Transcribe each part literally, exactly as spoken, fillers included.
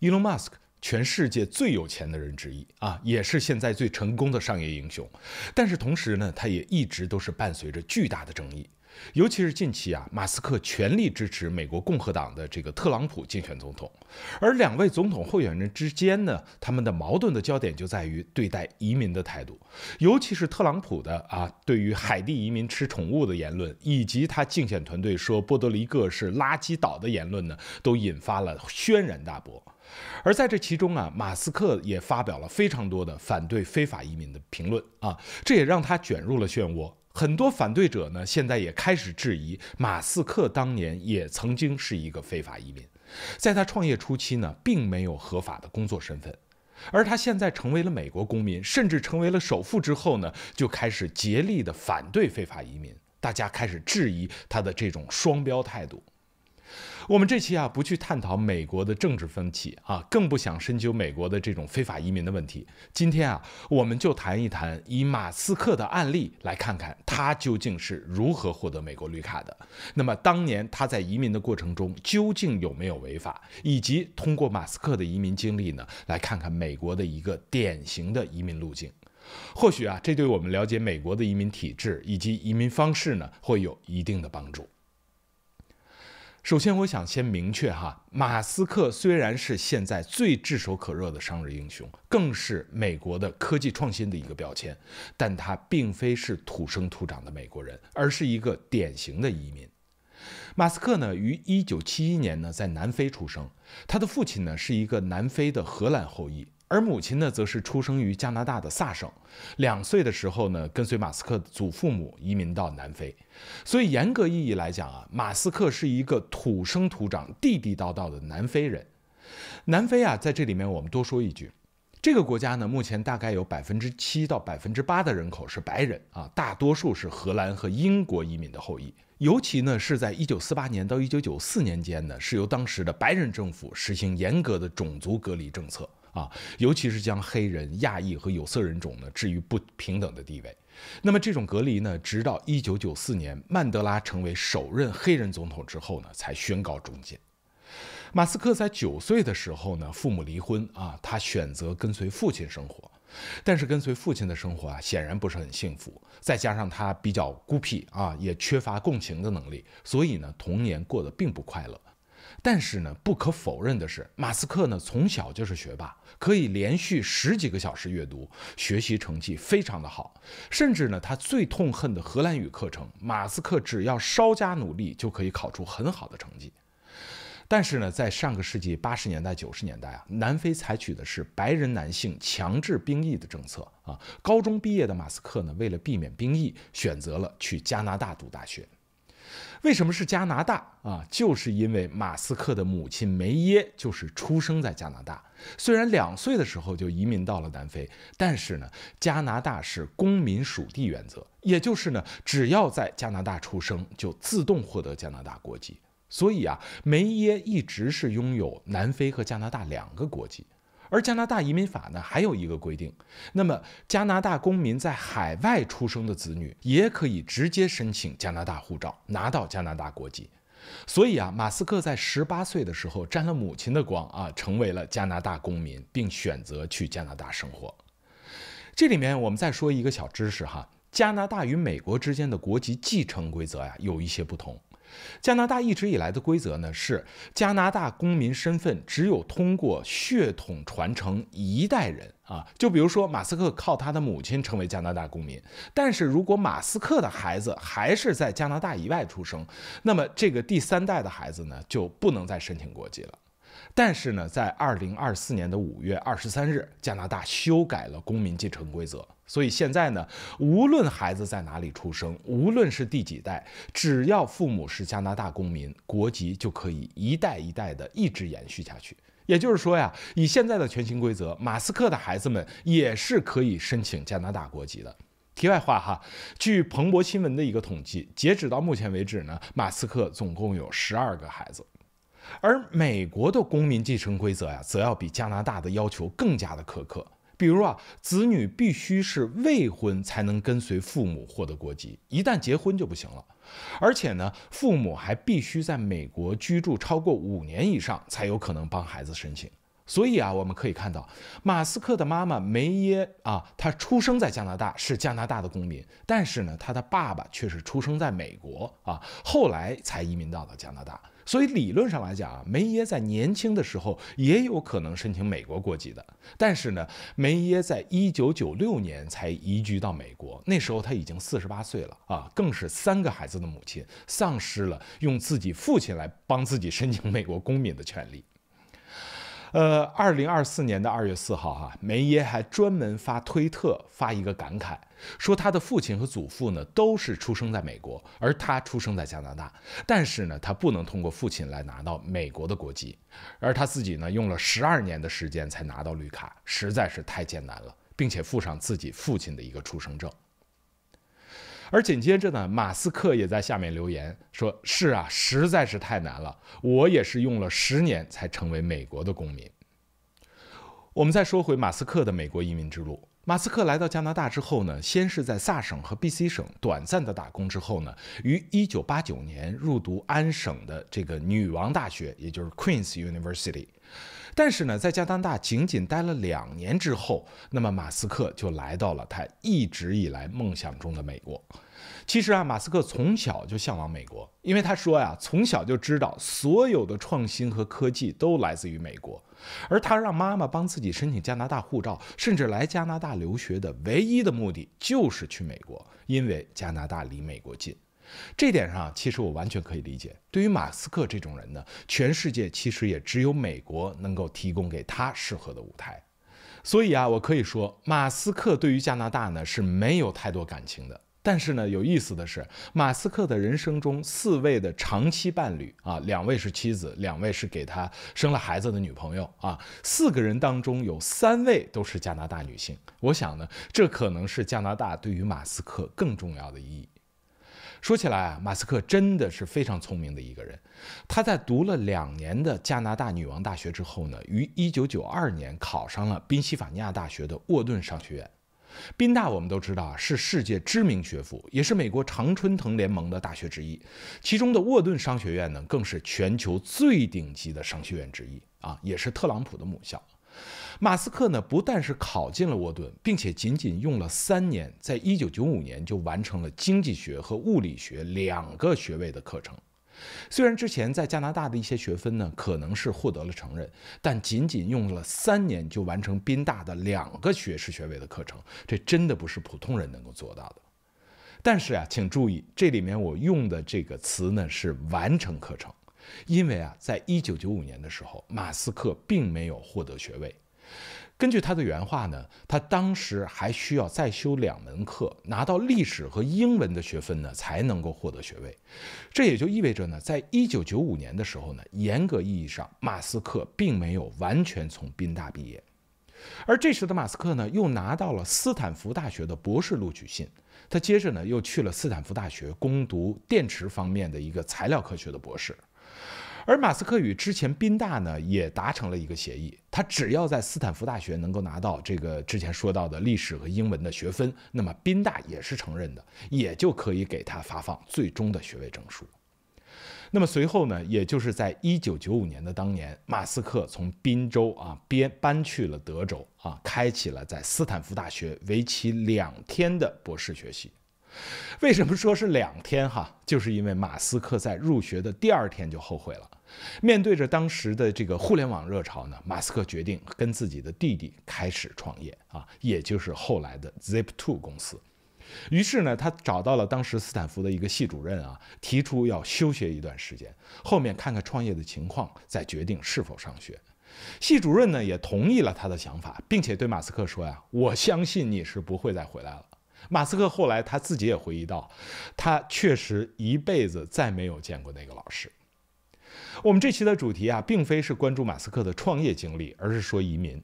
Elon Musk 全世界最有钱的人之一啊，也是现在最成功的商业英雄。但是同时呢，他也一直都是伴随着巨大的争议。 尤其是近期啊，马斯克全力支持美国共和党的这个特朗普竞选总统，而两位总统候选人之间呢，他们的矛盾的焦点就在于对待移民的态度，尤其是特朗普的啊，对于海地移民吃宠物的言论，以及他竞选团队说波多黎各是垃圾岛的言论呢，都引发了轩然大波。 而在这其中啊，马斯克也发表了非常多的反对非法移民的评论啊，这也让他卷入了漩涡。很多反对者呢，现在也开始质疑马斯克当年也曾经是一个非法移民，在他创业初期呢，并没有合法的工作身份，而他现在成为了美国公民，甚至成为了首富之后呢，就开始竭力的反对非法移民，大家开始质疑他的这种双标态度。 我们这期啊，不去探讨美国的政治分歧啊，更不想深究美国的这种非法移民的问题。今天啊，我们就谈一谈以马斯克的案例，来看看他究竟是如何获得美国绿卡的。那么当年他在移民的过程中究竟有没有违法，以及通过马斯克的移民经历呢，来看看美国的一个典型的移民路径。 或许啊，这对我们了解美国的移民体制以及移民方式呢，会有一定的帮助。 首先，我想先明确哈，马斯克虽然是现在最炙手可热的商业英雄，更是美国的科技创新的一个标签，但他并非是土生土长的美国人，而是一个典型的移民。马斯克呢，于一九七一年呢，在南非出生，他的父亲呢是一个南非的荷兰后裔。 而母亲呢，则是出生于加拿大的萨省。两岁的时候呢，跟随马斯克的祖父母移民到南非。所以严格意义来讲啊，马斯克是一个土生土长、地地道道的南非人。南非啊，在这里面我们多说一句，这个国家呢，目前大概有百分之七到百分之八的人口是白人啊，大多数是荷兰和英国移民的后裔。 尤其呢，是在一九四八年到一九九四年间呢，是由当时的白人政府实行严格的种族隔离政策啊，尤其是将黑人、亚裔和有色人种呢置于不平等的地位。那么这种隔离呢，直到一九九四年曼德拉成为首任黑人总统之后呢，才宣告终结。马斯克在九岁的时候呢，父母离婚啊，他选择跟随父亲生活。 但是跟随父亲的生活啊，显然不是很幸福。再加上他比较孤僻啊，也缺乏共情的能力，所以呢，童年过得并不快乐。但是呢，不可否认的是，马斯克呢从小就是学霸，可以连续十几个小时阅读，学习成绩非常的好。甚至呢，他最痛恨的荷兰语课程，马斯克只要稍加努力就可以考出很好的成绩。 但是呢，在上个世纪八十年代、九十年代啊，南非采取的是白人男性强制兵役的政策啊。高中毕业的马斯克呢，为了避免兵役，选择了去加拿大读大学。为什么是加拿大啊？就是因为马斯克的母亲梅耶就是出生在加拿大，虽然两岁的时候就移民到了南非，但是呢，加拿大是公民属地原则，也就是呢，只要在加拿大出生，就自动获得加拿大国籍。 所以啊，梅耶一直是拥有南非和加拿大两个国籍，而加拿大移民法呢还有一个规定，那么加拿大公民在海外出生的子女也可以直接申请加拿大护照，拿到加拿大国籍。所以啊，马斯克在十八岁的时候沾了母亲的光啊，成为了加拿大公民，并选择去加拿大生活。这里面我们再说一个小知识哈，加拿大与美国之间的国籍继承规则呀有一些不同。 加拿大一直以来的规则呢是，加拿大公民身份只有通过血统传承一代人啊，就比如说马斯克靠他的母亲成为加拿大公民，但是如果马斯克的孩子还是在加拿大以外出生，那么这个第三代的孩子呢就不能再申请国籍了。但是呢，在二零二四年的五月二十三日，加拿大修改了公民继承规则。 所以现在呢，无论孩子在哪里出生，无论是第几代，只要父母是加拿大公民，国籍就可以一代一代的一直延续下去。也就是说呀，以现在的全新规则，马斯克的孩子们也是可以申请加拿大国籍的。题外话哈，据彭博新闻的一个统计，截止到目前为止呢，马斯克总共有十二个孩子。 而美国的公民继承规则呀，则要比加拿大的要求更加的苛刻。 比如啊，子女必须是未婚才能跟随父母获得国籍，一旦结婚就不行了。而且呢，父母还必须在美国居住超过五年以上，才有可能帮孩子申请。所以啊，我们可以看到，马斯克的妈妈梅耶啊，她出生在加拿大，是加拿大的公民，但是呢，她的爸爸却是出生在美国啊，后来才移民到了加拿大。所以理论上来讲啊，梅耶在年轻的时候也有可能申请美国国籍的，但是呢，梅耶在一九九六年才移居到美国，那时候她已经四十八岁了啊，更是三个孩子的母亲，丧失了用自己父亲来帮自己申请美国公民的权利。 呃，二零二四年的二月四号、啊，哈，梅耶还专门发推特发一个感慨，说他的父亲和祖父呢都是出生在美国，而他出生在加拿大，但是呢，他不能通过父亲来拿到美国的国籍，而他自己呢用了十二年的时间才拿到绿卡，实在是太艰难了，并且附上自己父亲的一个出生证。 而紧接着呢，马斯克也在下面留言说：“是啊，实在是太难了，我也是用了十年才成为美国的公民。”我们再说回马斯克的美国移民之路。马斯克来到加拿大之后呢，先是在萨省和 B C 省短暂的打工，之后呢，于一九八九年入读安省的这个女王大学，也就是 Queen's University。 但是呢，在加拿大仅仅待了两年之后，那么马斯克就来到了他一直以来梦想中的美国。其实啊，马斯克从小就向往美国，因为他说呀，从小就知道所有的创新和科技都来自于美国。而他让妈妈帮自己申请加拿大护照，甚至来加拿大留学的唯一的目的就是去美国，因为加拿大离美国近。 这点上，其实我完全可以理解。对于马斯克这种人呢，全世界其实也只有美国能够提供给他适合的舞台。所以啊，我可以说，马斯克对于加拿大呢是没有太多感情的。但是呢，有意思的是，马斯克的人生中四位的长期伴侣啊，两位是妻子，两位是给他生了孩子的女朋友啊，四个人当中有三位都是加拿大女性。我想呢，这可能是加拿大对于马斯克更重要的意义。 说起来啊，马斯克真的是非常聪明的一个人。他在读了两年的加拿大女王大学之后呢，于一九九二年考上了宾夕法尼亚大学的沃顿商学院。宾大我们都知道啊，是世界知名学府，也是美国常春藤联盟的大学之一。其中的沃顿商学院呢，更是全球最顶级的商学院之一啊，也是特朗普的母校。 马斯克呢，不但是考进了沃顿，并且仅仅用了三年，在一九九五年就完成了经济学和物理学两个学位的课程。虽然之前在加拿大的一些学分呢，可能是获得了承认，但仅仅用了三年就完成宾大的两个学士学位的课程，这真的不是普通人能够做到的。但是啊，请注意，这里面我用的这个词呢，是完成课程。 因为啊，在一九九五年的时候，马斯克并没有获得学位。根据他的原话呢，他当时还需要再修两门课，拿到历史和英文的学分呢，才能够获得学位。这也就意味着呢，在一九九五年的时候呢，严格意义上，马斯克并没有完全从宾大毕业。 而这时的马斯克呢，又拿到了斯坦福大学的博士录取信。他接着呢，又去了斯坦福大学攻读电池方面的一个材料科学的博士。而马斯克与之前宾大呢，也达成了一个协议，他只要在斯坦福大学能够拿到这个之前说到的历史和英文的学分，那么宾大也是承认的，也就可以给他发放最终的学位证书。 那么随后呢，也就是在一九九五年的当年，马斯克从宾州啊边搬去了德州啊，开启了在斯坦福大学为期两天的博士学习。为什么说是两天哈？就是因为马斯克在入学的第二天就后悔了。面对着当时的这个互联网热潮呢，马斯克决定跟自己的弟弟开始创业啊，也就是后来的 Zip 二 公司。 于是呢，他找到了当时斯坦福的一个系主任啊，提出要休学一段时间，后面看看创业的情况，再决定是否上学。系主任呢也同意了他的想法，并且对马斯克说呀、啊：“我相信你是不会再回来了。”马斯克后来他自己也回忆到，他确实一辈子再没有见过那个老师。 我们这期的主题啊，并非是关注马斯克的创业经历，而是说移民。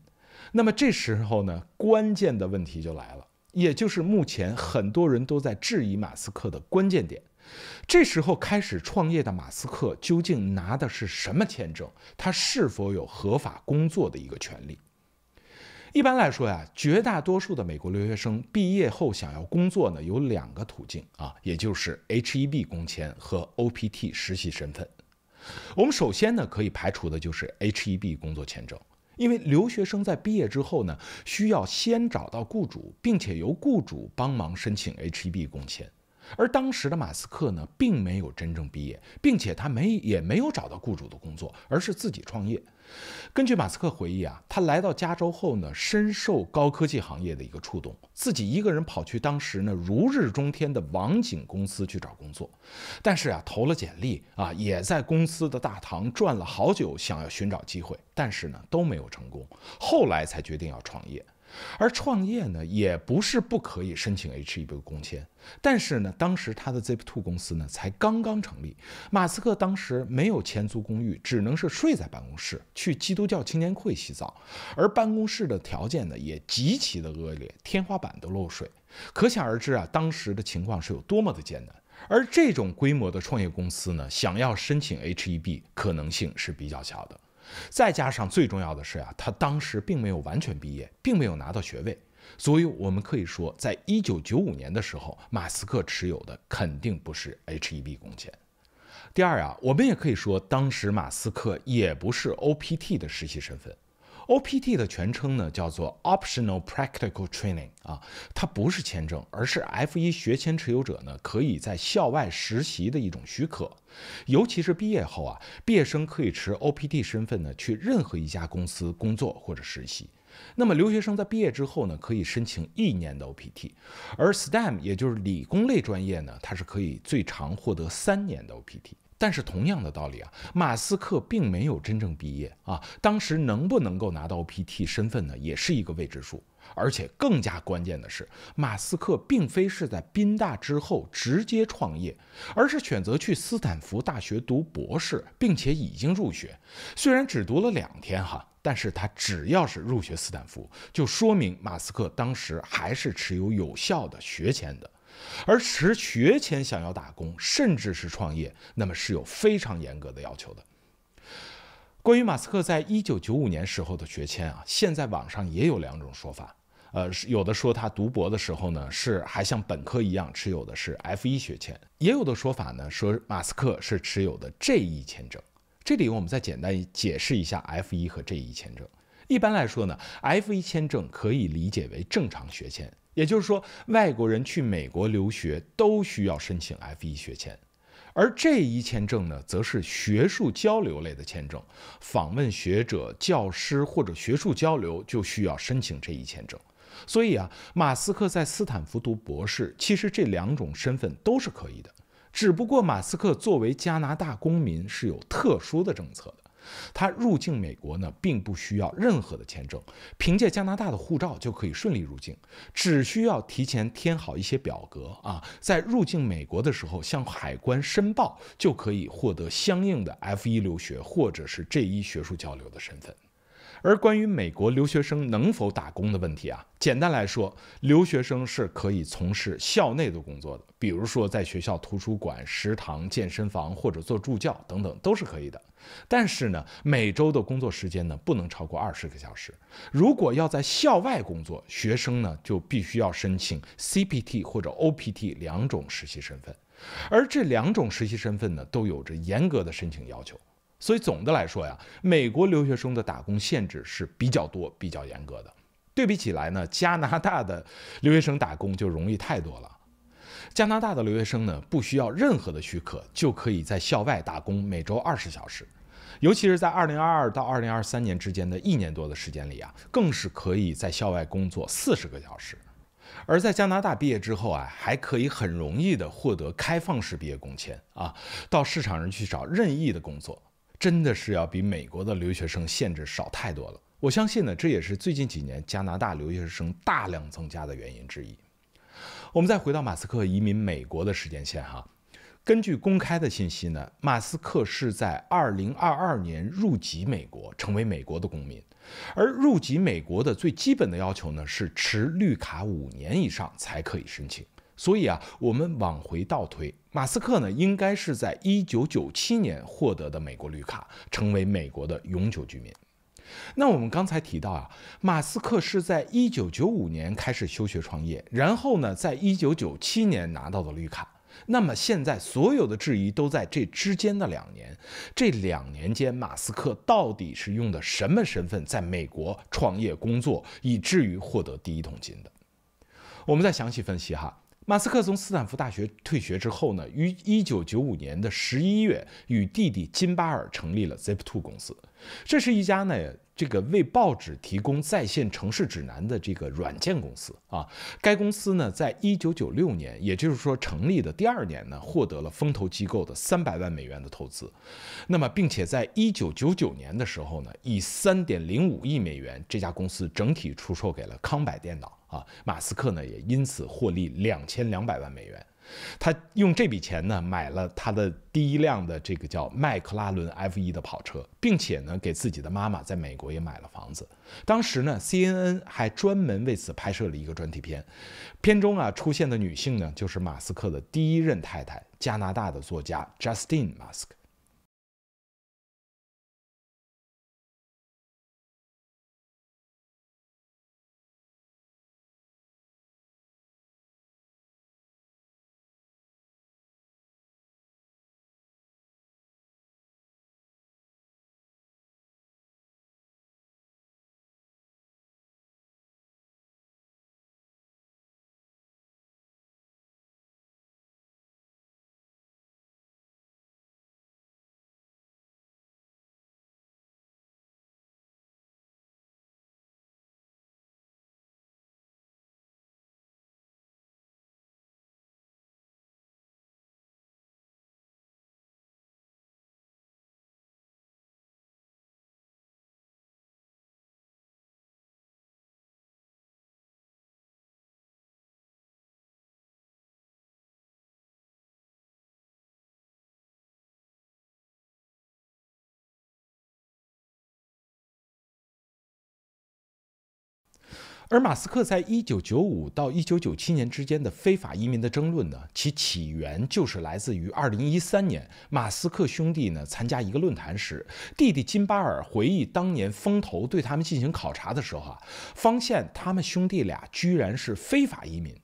那么这时候呢，关键的问题就来了。 也就是目前很多人都在质疑马斯克的关键点，这时候开始创业的马斯克究竟拿的是什么签证？他是否有合法工作的一个权利？一般来说呀，绝大多数的美国留学生毕业后想要工作呢，有两个途径啊，也就是 H 一 B 工签和 O P T 实习身份。我们首先呢可以排除的就是 H 一 B 工作签证。因为留学生在毕业之后呢，需要先找到雇主，并且由雇主帮忙申请 H一B 工签。而当时的马斯克呢，并没有真正毕业，并且他没也没有找到雇主的工作，而是自己创业。根据马斯克回忆啊，他来到加州后呢，深受高科技行业的一个触动，自己一个人跑去当时呢如日中天的网景公司去找工作，但是啊，投了简历啊，也在公司的大堂转了好久，想要寻找机会，但是呢都没有成功，后来才决定要创业。 而创业呢，也不是不可以申请 H一B 工签，但是呢，当时他的 Zip 二 公司呢才刚刚成立，马斯克当时没有钱租公寓，只能是睡在办公室，去基督教青年会洗澡，而办公室的条件呢也极其的恶劣，天花板都漏水，可想而知啊，当时的情况是有多么的艰难。而这种规模的创业公司呢，想要申请 H一B 可能性是比较小的。 再加上最重要的是啊，他当时并没有完全毕业，并没有拿到学位，所以我们可以说，在一九九五年的时候，马斯克持有的肯定不是 H一B 工签。第二啊，我们也可以说，当时马斯克也不是 O P T 的实习身份。 O P T 的全称呢叫做 Optional Practical Training 啊，它不是签证，而是 F 一 学签持有者呢可以在校外实习的一种许可。尤其是毕业后啊，毕业生可以持 O P T 身份呢去任何一家公司工作或者实习。那么留学生在毕业之后呢，可以申请一年的 O P T， 而 S T E M 也就是理工类专业呢，它是可以最长获得三年的 O P T。 但是同样的道理啊，马斯克并没有真正毕业啊，当时能不能够拿到 O P T 身份呢，也是一个未知数。而且更加关键的是，马斯克并非是在宾大之后直接创业，而是选择去斯坦福大学读博士，并且已经入学。虽然只读了两天哈，但是他只要是入学斯坦福，就说明马斯克当时还是持有有效的学签的。 而持学签想要打工，甚至是创业，那么是有非常严格的要求的。关于马斯克在一九九五年时候的学签啊，现在网上也有两种说法。呃，有的说他读博的时候呢，是还像本科一样持有的是 F 一 学签；也有的说法呢，说马斯克是持有的 J 一 签证。这里我们再简单解释一下 F 一 和 J 一 签证。一般来说呢 ，F 一 签证可以理解为正常学签。 也就是说，外国人去美国留学都需要申请 F 一 学签，而J 一签证呢，则是学术交流类的签证，访问学者、教师或者学术交流就需要申请J 一签证。所以啊，马斯克在斯坦福读博士，其实这两种身份都是可以的，只不过马斯克作为加拿大公民是有特殊的政策的。 他入境美国呢，并不需要任何的签证，凭借加拿大的护照就可以顺利入境，只需要提前填好一些表格啊，在入境美国的时候向海关申报，就可以获得相应的 F 一 留学或者是 J 一 学术交流的身份。而关于美国留学生能否打工的问题啊，简单来说，留学生是可以从事校内的工作的，比如说在学校图书馆、食堂、健身房或者做助教等等，都是可以的。 但是呢，每周的工作时间呢不能超过二十个小时。如果要在校外工作，学生呢就必须要申请 C P T 或者 O P T 两种实习身份，而这两种实习身份呢都有着严格的申请要求。所以总的来说呀，美国留学生的打工限制是比较多、比较严格的。对比起来呢，加拿大的留学生打工就容易太多了。 加拿大的留学生呢，不需要任何的许可，就可以在校外打工，每周二十小时。尤其是在二零二二到二零二三年之间的一年多的时间里啊，更是可以在校外工作四十个小时。而在加拿大毕业之后啊，还可以很容易的获得开放式毕业工签啊，到市场上去找任意的工作，真的是要比美国的留学生限制少太多了。我相信呢，这也是最近几年加拿大留学生大量增加的原因之一。 我们再回到马斯克移民美国的时间线哈，根据公开的信息呢，马斯克是在二零二二年入籍美国，成为美国的公民。而入籍美国的最基本的要求呢，是持绿卡五年以上才可以申请。所以啊，我们往回倒推，马斯克呢应该是在一九九七年获得的美国绿卡，成为美国的永久居民。 那我们刚才提到啊，马斯克是在一九九五年开始休学创业，然后呢，在一九九七年拿到的绿卡。那么现在所有的质疑都在这之间的两年，这两年间，马斯克到底是用的什么身份在美国创业工作，以至于获得第一桶金的？我们再详细分析哈。马斯克从斯坦福大学退学之后呢，于一九九五年的十一月，与弟弟金巴尔成立了 Zip two 公司，这是一家呢这个为报纸提供在线城市指南的这个软件公司啊。该公司呢，在一九九六年，也就是说成立的第二年呢，获得了风投机构的三百万美元的投资，那么并且在一九九九年的时候呢，以 三点零五亿美元，这家公司整体出售给了康柏电脑。 啊，马斯克呢也因此获利两千两百万美元，他用这笔钱呢买了他的第一辆的这个叫麦克拉伦 F 一 的跑车，并且呢给自己的妈妈在美国也买了房子。当时呢 C N N 还专门为此拍摄了一个专题片，片中啊出现的女性呢就是马斯克的第一任太太，加拿大的作家 Justin Musk。 而马斯克在一九九五到一九九七年之间的非法移民的争论呢，其起源就是来自于二零一三年马斯克兄弟呢参加一个论坛时，弟弟金巴尔回忆当年风投对他们进行考察的时候啊，发现他们兄弟俩居然是非法移民。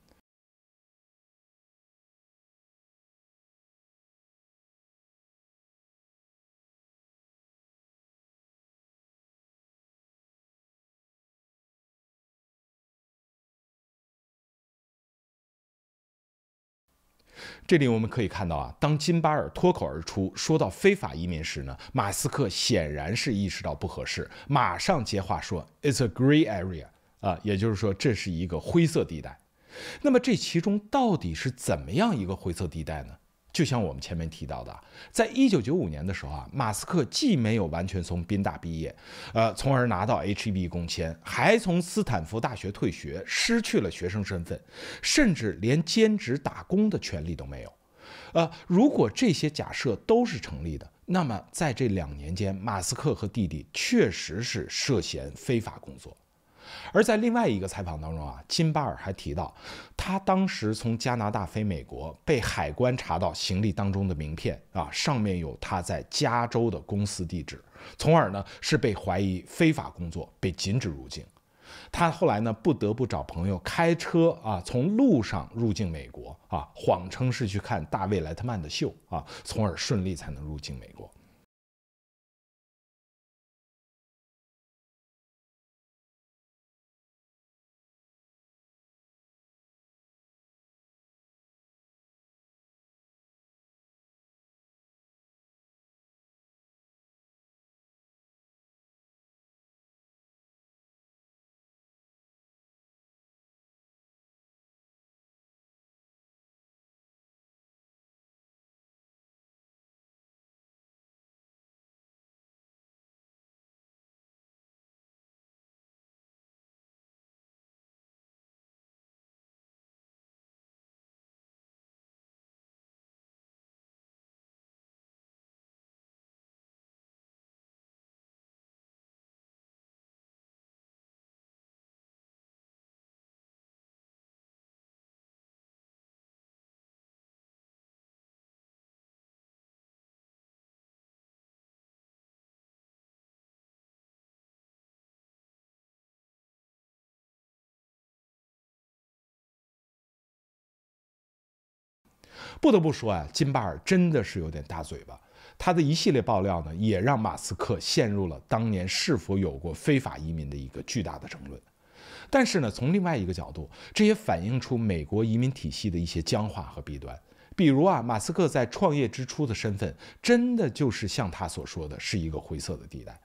这里我们可以看到啊，当金巴尔脱口而出说到非法移民时呢，马斯克显然是意识到不合适，马上接话说 "It's a gray area" 啊，也就是说这是一个灰色地带。那么这其中到底是怎么样一个灰色地带呢？就像我们前面提到的，在一九九五年的时候啊，马斯克既没有完全从宾大毕业，呃，从而拿到 H E B 工签，还从斯坦福大学退学，失去了学生身份，甚至连兼职打工的权利都没有。呃，如果这些假设都是成立的，那么在这两年间，马斯克和弟弟确实是涉嫌非法工作。 而在另外一个采访当中啊，金巴尔还提到，他当时从加拿大飞美国，被海关查到行李当中的名片啊，上面有他在加州的公司地址，从而呢是被怀疑非法工作，被禁止入境。他后来呢不得不找朋友开车啊，从路上入境美国啊，谎称是去看大卫莱特曼的秀啊，从而顺利才能入境美国。不得不说啊，金巴尔真的是有点大嘴巴。他的一系列爆料呢，也让马斯克陷入了当年是否有过非法移民的一个巨大的争论。但是呢，从另外一个角度，这也反映出美国移民体系的一些僵化和弊端。比如啊，马斯克在创业之初的身份，真的就是像他所说的是一个灰色的地带。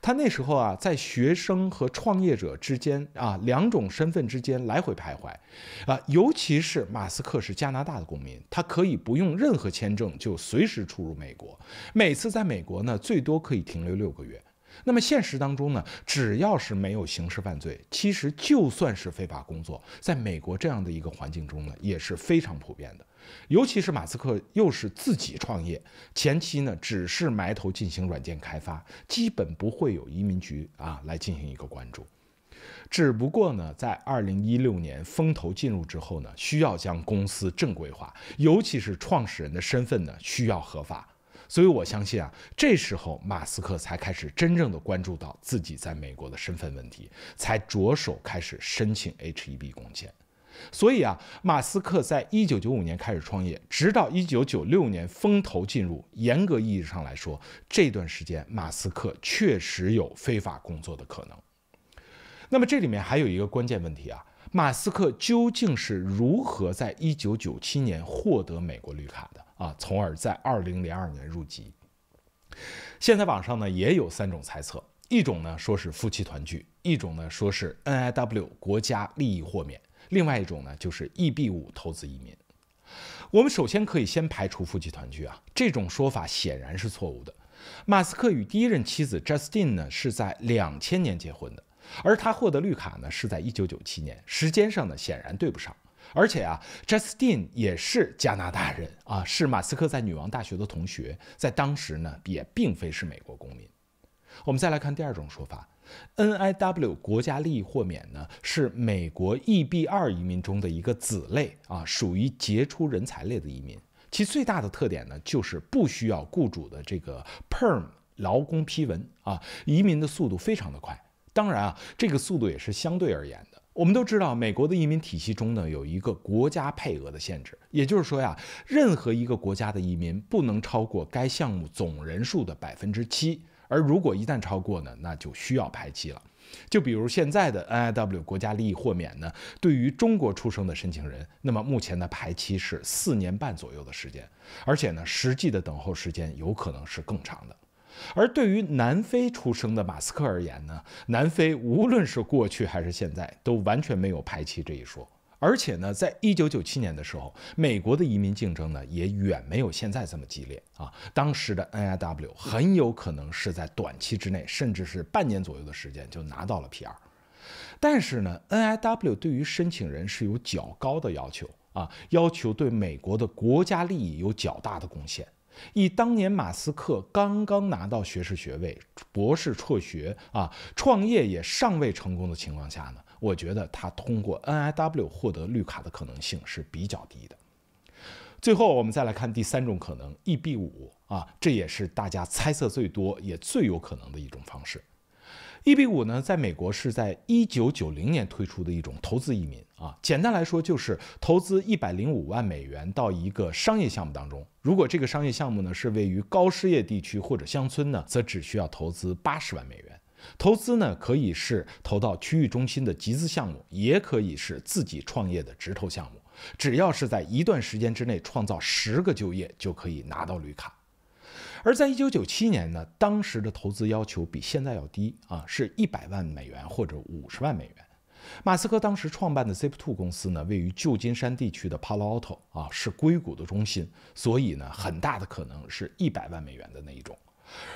他那时候啊，在学生和创业者之间啊，两种身份之间来回徘徊，啊，尤其是马斯克是加拿大的公民，他可以不用任何签证就随时出入美国，每次在美国呢，最多可以停留六个月。那么现实当中呢，只要是没有刑事犯罪，其实就算是非法工作，在美国这样的一个环境中呢，也是非常普遍的。 尤其是马斯克又是自己创业，前期呢只是埋头进行软件开发，基本不会有移民局啊来进行一个关注。只不过呢，在二零一六年风投进入之后呢，需要将公司正规化，尤其是创始人的身份呢需要合法。所以我相信啊，这时候马斯克才开始真正的关注到自己在美国的身份问题，才着手开始申请 H 一 B 工签。 所以啊，马斯克在一九九五年开始创业，直到一九九六年风投进入。严格意义上来说，这段时间马斯克确实有非法工作的可能。那么这里面还有一个关键问题啊，马斯克究竟是如何在一九九七年获得美国绿卡的啊，从而在二零零二年入籍？现在网上呢也有三种猜测。 一种呢说是夫妻团聚，一种呢说是 N I W 国家利益豁免，另外一种呢就是 E B 五 投资移民。我们首先可以先排除夫妻团聚啊，这种说法显然是错误的。马斯克与第一任妻子 Justin 呢是在两千年结婚的，而他获得绿卡呢是在一九九七年，时间上呢显然对不上。 而且啊 ，Justin 也是加拿大人啊，是马斯克在女王大学的同学，在当时呢也并非是美国公民。 我们再来看第二种说法 ，N I W 国家利益豁免呢是美国 E B 二 移民中的一个子类啊，属于杰出人才类的移民。其最大的特点呢就是不需要雇主的这个 Perm 劳工批文啊，移民的速度非常的快。当然啊，这个速度也是相对而言的。我们都知道，美国的移民体系中呢有一个国家配额的限制，也就是说呀，任何一个国家的移民不能超过该项目总人数的百分之七。 而如果一旦超过呢，那就需要排期了。就比如现在的 N I W 国家利益豁免呢，对于中国出生的申请人，那么目前的排期是四年半左右的时间，而且呢，实际的等候时间有可能是更长的。而对于南非出生的马斯克而言呢，南非无论是过去还是现在，都完全没有排期这一说。 而且呢，在一九九七年的时候，美国的移民竞争呢也远没有现在这么激烈啊。当时的 N I W 很有可能是在短期之内，甚至是半年左右的时间就拿到了 P R。但是呢 ，N I W 对于申请人是有较高的要求啊，要求对美国的国家利益有较大的贡献。 以当年马斯克刚刚拿到学士学位、博士辍学啊，创业也尚未成功的情况下呢，我觉得他通过 N I W 获得绿卡的可能性是比较低的。最后，我们再来看第三种可能 ，E B 五 啊，这也是大家猜测最多也最有可能的一种方式。 E B 五 呢，在美国是在一九九零年推出的一种投资移民啊。简单来说，就是投资一百零五万美元到一个商业项目当中。如果这个商业项目呢是位于高失业地区或者乡村呢，则只需要投资八十万美元。投资呢可以是投到区域中心的集资项目，也可以是自己创业的直投项目。只要是在一段时间之内创造十个就业，就可以拿到绿卡。 而在一九九七年呢，当时的投资要求比现在要低啊，是一百万美元或者五十万美元。马斯克当时创办的 Zip 二 公司呢，位于旧金山地区的 Palo Alto 啊，是硅谷的中心，所以呢，很大的可能是一百万美元的那一种。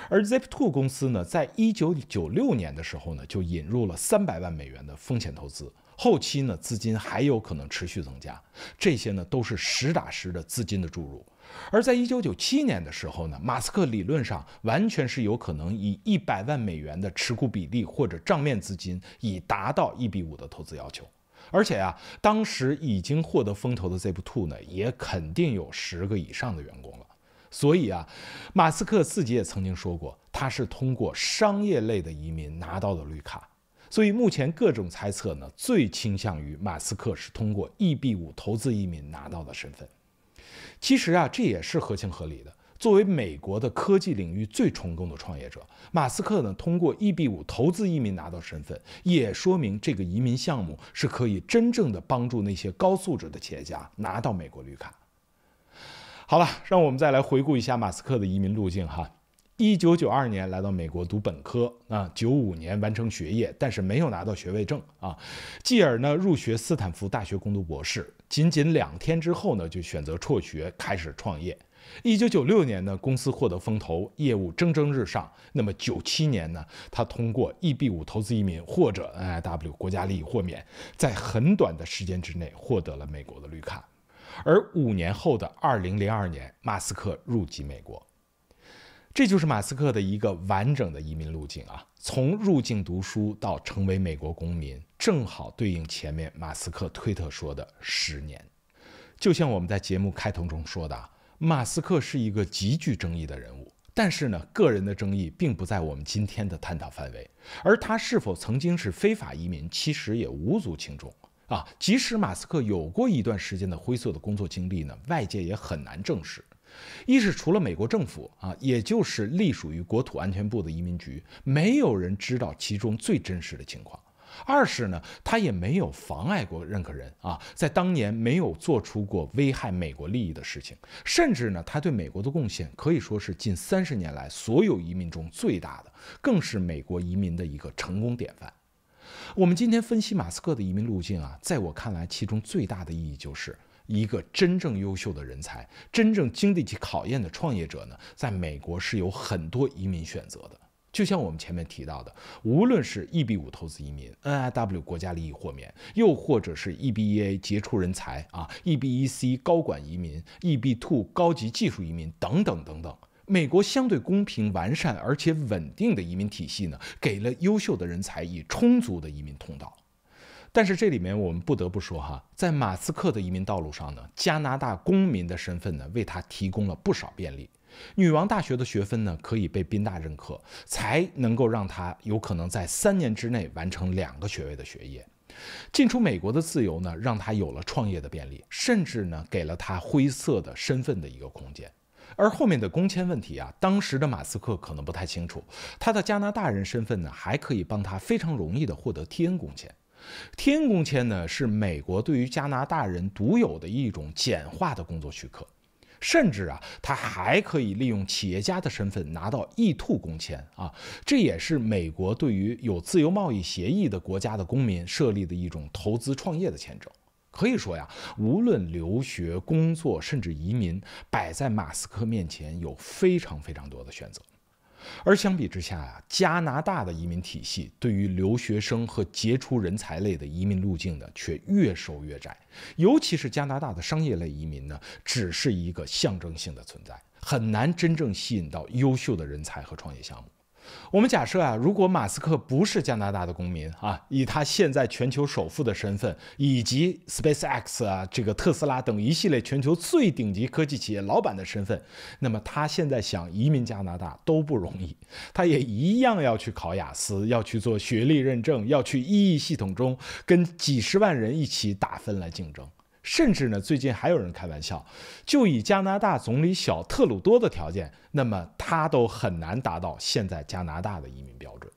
而 Zip 二 公司呢，在一九九六年的时候呢，就引入了三百万美元的风险投资，后期呢，资金还有可能持续增加，这些呢，都是实打实的资金的注入。 而在一九九七年的时候呢，马斯克理论上完全是有可能以一百万美元的持股比例或者账面资金，以达到E B 五的投资要求。而且啊，当时已经获得风投的 Zip 二 呢，也肯定有十个以上的员工了。所以啊，马斯克自己也曾经说过，他是通过商业类的移民拿到的绿卡。所以目前各种猜测呢，最倾向于马斯克是通过E B 五投资移民拿到的身份。其实啊，这也是合情合理的。作为美国的科技领域最成功的创业者，马斯克呢通过 E B 五 投资移民拿到身份，也说明这个移民项目是可以真正的帮助那些高素质的企业家拿到美国绿卡。好了，让我们再来回顾一下马斯克的移民路径哈。 一九九二年来到美国读本科啊，九五年完成学业，但是没有拿到学位证啊，继而呢入学斯坦福大学攻读博士，仅仅两天之后呢就选择辍学开始创业。一九九六年呢公司获得风投，业务蒸蒸日上。那么九七年呢，他通过 E B 五 投资移民或者 N I W 国家利益豁免，在很短的时间之内获得了美国的绿卡。而五年后的二零零二年，马斯克入籍美国。 这就是马斯克的一个完整的移民路径啊，从入境读书到成为美国公民，正好对应前面马斯克推特说的十年。就像我们在节目开头中说的啊，马斯克是一个极具争议的人物，但是呢，个人的争议并不在我们今天的探讨范围，而他是否曾经是非法移民，其实也无足轻重。 啊，即使马斯克有过一段时间的灰色的工作经历呢，外界也很难证实。一是除了美国政府啊，也就是隶属于国土安全部的移民局，没有人知道其中最真实的情况；二是呢，他也没有妨碍过任何人啊，在当年没有做出过危害美国利益的事情，甚至呢，他对美国的贡献可以说是近三十年来所有移民中最大的，更是美国移民的一个成功典范。 我们今天分析马斯克的移民路径啊，在我看来，其中最大的意义就是一个真正优秀的人才、真正经得起考验的创业者呢，在美国是有很多移民选择的。就像我们前面提到的，无论是 E B 五 投资移民、N I W 国家利益豁免，又或者是 E B 一 A 杰出人才啊、E B 一 C 高管移民、E B 二 高级技术移民等等等等。 美国相对公平、完善而且稳定的移民体系呢，给了优秀的人才以充足的移民通道。但是这里面我们不得不说哈，在马斯克的移民道路上呢，加拿大公民的身份呢，为他提供了不少便利。女王大学的学分呢，可以被宾大认可，才能够让他有可能在三年之内完成两个学位的学业。 进出美国的自由呢，让他有了创业的便利，甚至呢，给了他灰色的身份的一个空间。 而后面的工签问题啊，当时的马斯克可能不太清楚，他的加拿大人身份呢，还可以帮他非常容易的获得 T N 工签。T N 工签呢，是美国对于加拿大人独有的一种简化的工作许可，甚至啊，他还可以利用企业家的身份拿到 E 二 工签啊，这也是美国对于有自由贸易协议的国家的公民设立的一种投资创业的签证。 可以说呀，无论留学、工作，甚至移民，摆在马斯克面前有非常非常多的选择。而相比之下呀，加拿大的移民体系对于留学生和杰出人才类的移民路径呢，却越收越窄。尤其是加拿大的商业类移民呢，只是一个象征性的存在，很难真正吸引到优秀的人才和创业项目。 我们假设啊，如果马斯克不是加拿大的公民啊，以他现在全球首富的身份，以及 SpaceX 啊、这个特斯拉等一系列全球最顶级科技企业老板的身份，那么他现在想移民加拿大都不容易，他也一样要去考雅思，要去做学历认证，要去 E E 系统中跟几十万人一起打分来竞争。 甚至呢，最近还有人开玩笑，就以加拿大总理小特鲁多的条件，那么他都很难达到现在加拿大的移民标准。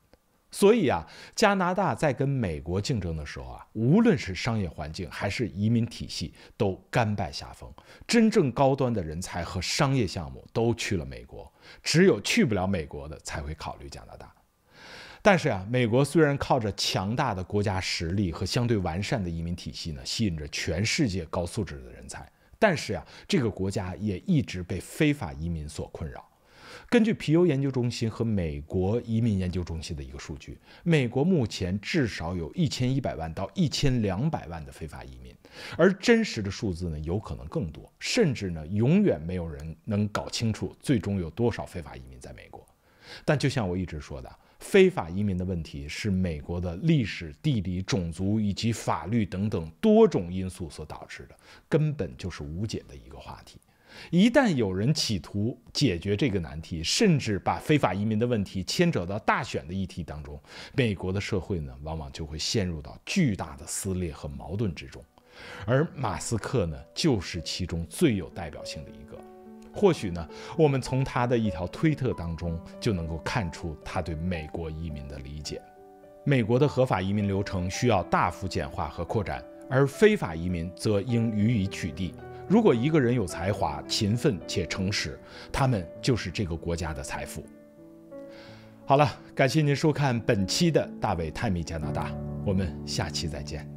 所以啊，加拿大在跟美国竞争的时候啊，无论是商业环境还是移民体系，都甘拜下风。真正高端的人才和商业项目都去了美国，只有去不了美国的才会考虑加拿大。 但是啊，美国虽然靠着强大的国家实力和相对完善的移民体系呢，吸引着全世界高素质的人才，但是啊，这个国家也一直被非法移民所困扰。根据皮尤研究中心和美国移民研究中心的一个数据，美国目前至少有一千一百万到一千两百万的非法移民，而真实的数字呢，有可能更多，甚至呢，永远没有人能搞清楚最终有多少非法移民在美国。但就像我一直说的。 非法移民的问题是美国的历史、地理、种族以及法律等等多种因素所导致的，根本就是无解的一个话题。一旦有人企图解决这个难题，甚至把非法移民的问题牵扯到大选的议题当中，美国的社会呢，往往就会陷入到巨大的撕裂和矛盾之中。而马斯克呢，就是其中最有代表性的一个。或许呢，我们从他的一条推特当中就能够看出他对美国移民的理解。美国的合法移民流程需要大幅简化和扩展，而非法移民则应予以取缔。如果一个人有才华、勤奋且诚实，他们就是这个国家的财富。好了，感谢您收看本期的大伟探秘加拿大，我们下期再见。